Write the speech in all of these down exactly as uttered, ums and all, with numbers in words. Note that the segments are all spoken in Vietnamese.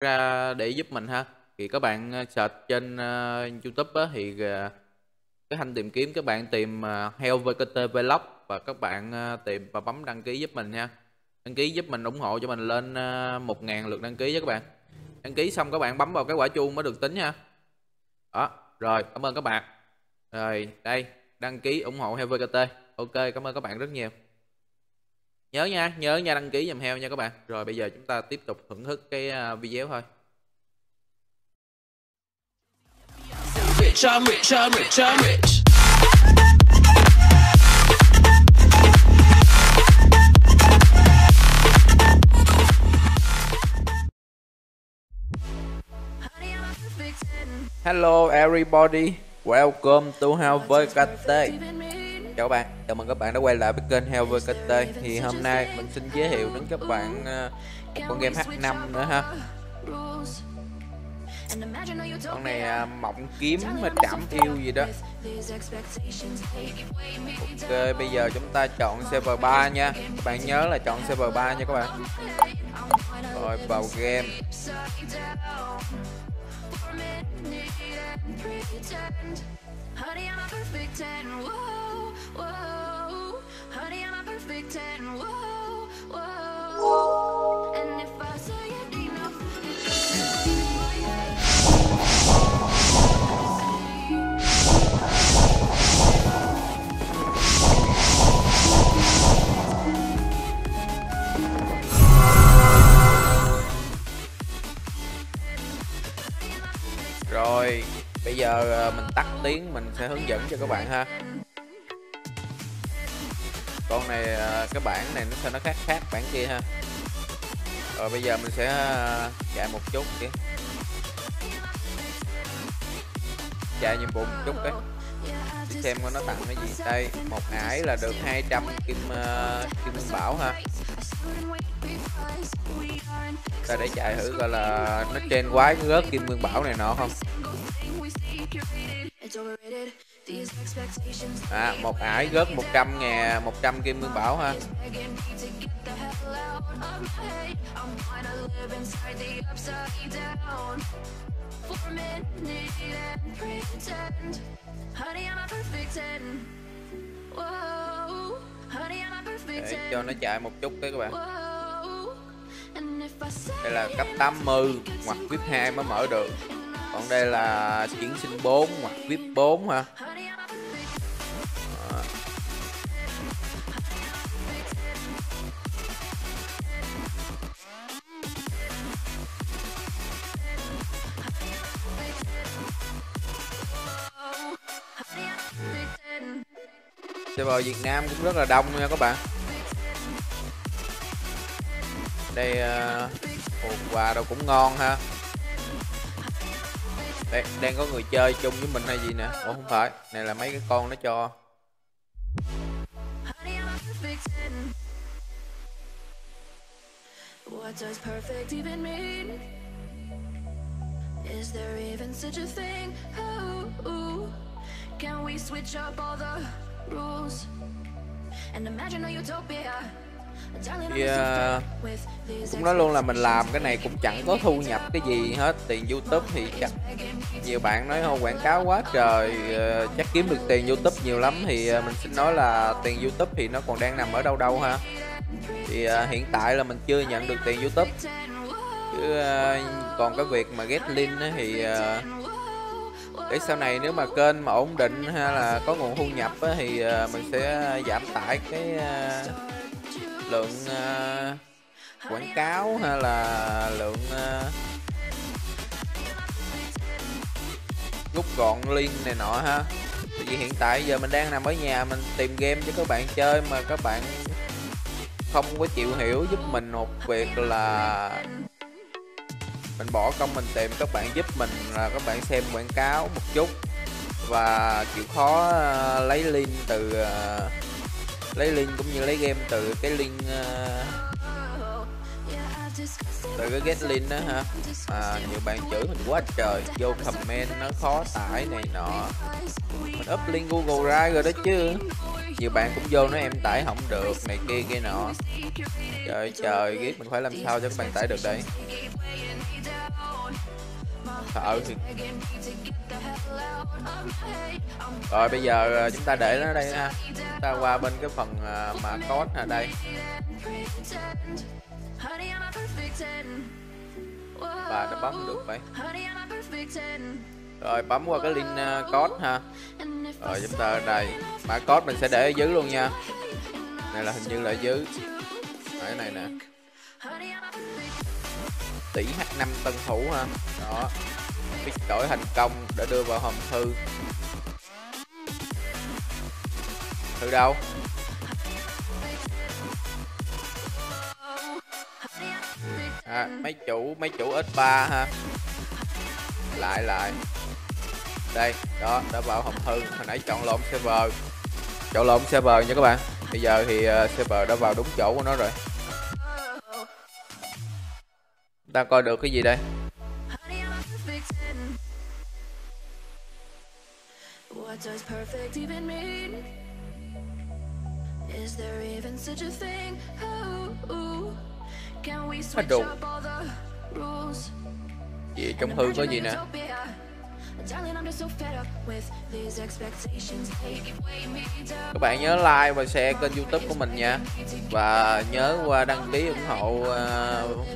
ra để giúp mình ha. Thì các bạn search trên uh, YouTube á, thì uh, cái hành tìm kiếm các bạn tìm uh, HeoVKT Vlog và các bạn uh, tìm và bấm đăng ký giúp mình nha. Đăng ký giúp mình, ủng hộ cho mình lên uh, một ngàn lượt đăng ký với các bạn. Đăng ký xong các bạn bấm vào cái quả chuông mới được tính nha. Đó, rồi cảm ơn các bạn. Rồi đây, đăng ký ủng hộ HeoVKT. Ok, cảm ơn các bạn rất nhiều. Nhớ nha, nhớ nha đăng ký dùm Heo nha các bạn. Rồi bây giờ chúng ta tiếp tục thưởng thức cái video thôi. I'm rich, I'm rich, I'm rich. Hello everybody, welcome to HeoVKT. Chào các bạn, chào mừng các bạn đã quay lại với kênh HeoVKT. Thì hôm nay mình xin giới thiệu đến các bạn một con game H năm nữa ha. Con này à, mộng kiếm trảm yêu gì đó. Ok, bây giờ chúng ta chọn server ba nha. Các bạn nhớ là chọn server ba nha các bạn. Rồi vào game. Rồi, bây giờ mình tắt tiếng, mình sẽ hướng dẫn cho các bạn ha. Con này, cái bản này nó sẽ nó khác khác bản kia ha. Rồi bây giờ mình sẽ chạy một chút kìa. Chạy nhiệm vụ một chút đấy. Xem coi nó tặng cái gì. Đây, một ải là được hai trăm kim kim bảo ha. Ta để chạy thử coi là nó trên quái rớt kim nguyên bảo này nọ không. À, một ải rớt một trăm ngàn, một trăm kim nguyên bảo ha. Để cho nó chạy một chút cái các bạn. Đây là cấp tám mươi hoặc vê i pê hai mới mở được. Còn đây là chuyển sinh bốn hoặc vê i pê bốn ha. Đó. Server Việt Nam cũng rất là đông nha các bạn. Đây hộp uh, quà đâu cũng ngon ha. Đây, đang có người chơi chung với mình hay gì nè. Ủa không phải, này là mấy cái con nó cho. Yeah. Cũng nói luôn là mình làm cái này cũng chẳng có thu nhập cái gì hết. Tiền YouTube thì chắc nhiều bạn nói không quảng cáo quá trời, chắc kiếm được tiền YouTube nhiều lắm. Thì mình xin nói là tiền YouTube thì nó còn đang nằm ở đâu đâu ha. Thì hiện tại là mình chưa nhận được tiền YouTube. Chứ còn cái việc mà get link thì để sau này nếu mà kênh mà ổn định hay là có nguồn thu nhập thì mình sẽ giảm tải cái lượng uh, quảng cáo hay là lượng uh, rút gọn link này nọ ha. Tại vì hiện tại giờ mình đang nằm ở nhà mình tìm game cho các bạn chơi mà các bạn không có chịu hiểu giúp mình một việc là mình bỏ công mình tìm, các bạn giúp mình là các bạn xem quảng cáo một chút và chịu khó uh, lấy link từ uh, lấy link cũng như lấy game từ cái link uh, từ cái get link đó ha. À, nhiều bạn chửi mình quá trời, vô comment nó khó tải này nọ. Mình up link Google Drive rồi đó chứ. Nhiều bạn cũng vô nói em tải không được này kia kia nọ. Trời trời, biết mình phải làm sao cho các bạn tải được đây. Sợ thì... Rồi bây giờ chúng ta để nó đây ha. Chúng ta qua bên cái phần mà code ở đây. Và nó bấm được vậy. Rồi bấm qua cái link code ha. Rồi chúng ta ở đây. Mã code mình sẽ để ở dưới luôn nha. Này là hình như là ở dưới. Ở này nè. Tỷ hát năm tân thủ ha. Đó. Biết đổi thành công để đưa vào hòm thư. Thư đâu? À, mấy chủ mấy chủ ích ba ha. Lại lại. Đây, đó, đã vào hòm thư. Hồi nãy chọn lộn server. Chọn lộn server nha các bạn. Bây giờ thì server đã vào đúng chỗ của nó rồi. Ta coi được cái gì đây? Hết đủ. Gì trong hư có gì nè? Các bạn nhớ like và share kênh YouTube của mình nha. Và nhớ qua đăng ký ủng hộ uh,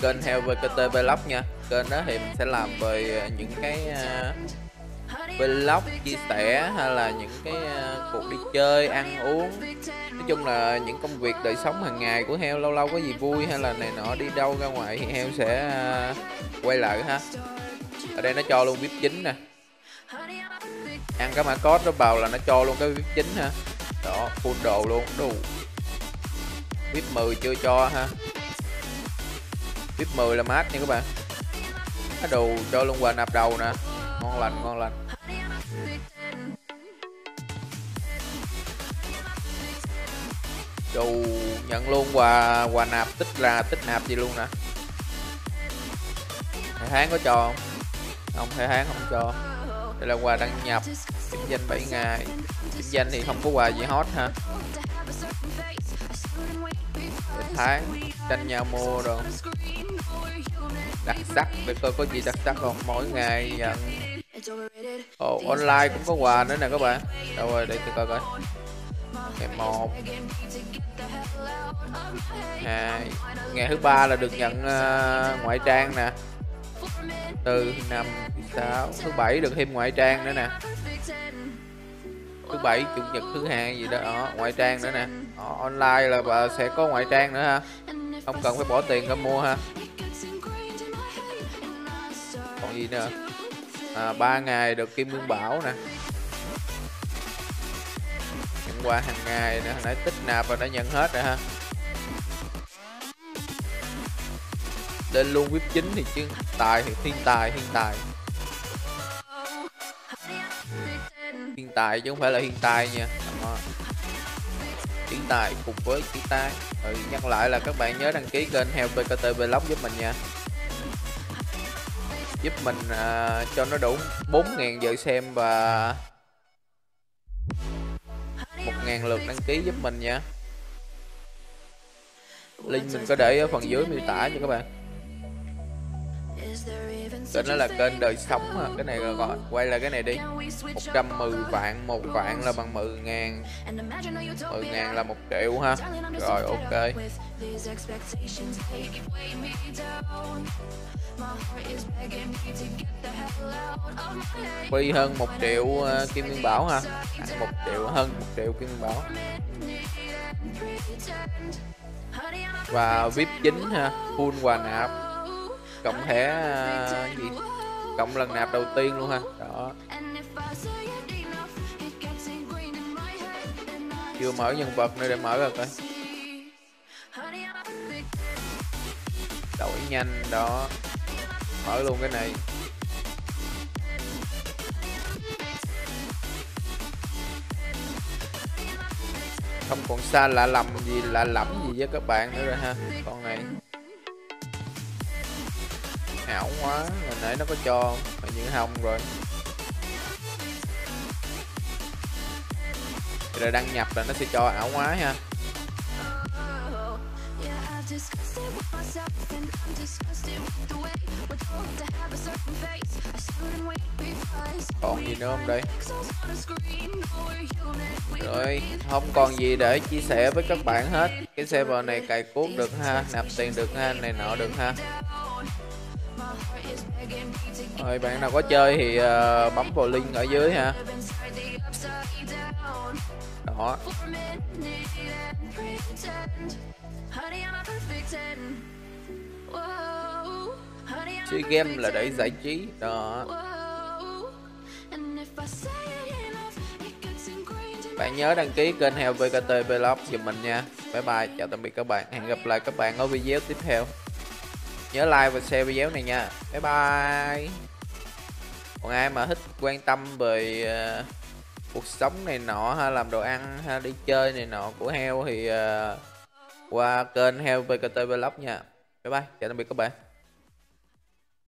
kênh HeoVKT Vlog nha. Kênh đó thì mình sẽ làm về những cái uh, vlog chia sẻ, hay là những cái uh, cuộc đi chơi, ăn uống. Nói chung là những công việc đời sống hàng ngày của Heo, lâu lâu có gì vui hay là này nọ, đi đâu ra ngoài thì Heo sẽ uh, quay lại ha. Ở đây nó cho luôn vê i pê chính nè. Ăn cái mã code nó vào là nó cho luôn cái vê i pê chính ha. Đó, full đồ luôn, đủ. vê i pê mười chưa cho ha. vê i pê mười là mát nha các bạn. Nó đồ cho luôn quà nạp đầu nè. Ngon lành, ngon lành. Đồ nhận luôn quà quà nạp, tích là tích nạp gì luôn nè. Hàng tháng có cho không? Không, thời hạn không cho. Đây là quà đăng nhập, kinh doanh bảy ngày. Kinh doanh thì không có quà gì hot ha. Đến tháng tranh nhau mua rồi. Đặc sắc, để coi có gì đặc sắc không. Mỗi ngày nhận. Oh, online cũng có quà nữa nè các bạn. Đâu rồi, để tôi coi coi. Ngày một, hai, ngày thứ ba là được nhận uh, ngoại trang nè. Từ năm sáu thứ bảy được thêm ngoại trang nữa nè, thứ bảy chủ nhật thứ hai gì đó, đó ngoại trang nữa nè. Đó, online là bà sẽ có ngoại trang nữa ha, không cần phải bỏ tiền ra mua ha. Còn gì nữa à, ba ngày được kim nguyên bảo nè, nhận quà hàng ngày nữa. Hồi nãy tích nạp và đã nhận hết rồi ha. Lên luôn vê i pê chính thì chứ tài thì thiên tài thiên tài thiên tài chứ không phải là thiên tài nha. Đó. Thiên tài cùng với thiên tài. Ừ, nhắc lại là các bạn nhớ đăng ký kênh HeoVKT Vlog giúp mình nha, giúp mình uh, cho nó đủ bốn nghìn giờ xem và một nghìn lượt đăng ký giúp mình nha. Link mình có để ở phần dưới miêu tả cho các bạn. Kênh đó là kênh đời sống ha. Cái này là gọi quay là cái này đi. Một trăm mười vạn, một vạn là bằng mười ngàn, mười ngàn là một triệu ha. Rồi ok. Free hơn một triệu uh, kim nguyên bảo ha. Tặng một triệu, hơn một triệu kim nguyên bảo. Và vê i pê chính ha, full quà nạp, cộng thẻ uh, gì, cộng lần nạp đầu tiên luôn ha. Đó. Chưa mở nhân vật nữa, để mở rồi coi. Đổi nhanh đó. Mở luôn cái này. Không còn xa lạ lầm gì lạ lẫm gì với các bạn nữa rồi ha. Con này ảo quá, hồi nãy nó có cho mà những hồng rồi. Rồi đăng nhập là nó sẽ cho ảo quá ha. Còn gì nữa không đây? Rồi, không còn gì để chia sẻ với các bạn hết. Cái server này cài cuốc được ha, nạp tiền được ha, này nọ được ha. Rồi, bạn nào có chơi thì uh, bấm vào link ở dưới ha. Đó. Chơi game là để giải trí. Đó. Bạn nhớ đăng ký kênh HeoVKT Vlog giùm mình nha. Bye bye, chào tạm biệt các bạn. Hẹn gặp lại các bạn ở video tiếp theo. Nhớ like và share video này nha. Bye bye. Còn ai mà thích quan tâm về uh, cuộc sống này nọ ha, làm đồ ăn ha, đi chơi này nọ của heo thì uh, qua kênh HeoVKT Vlog nha. Bye bye, chào tạm biệt các bạn.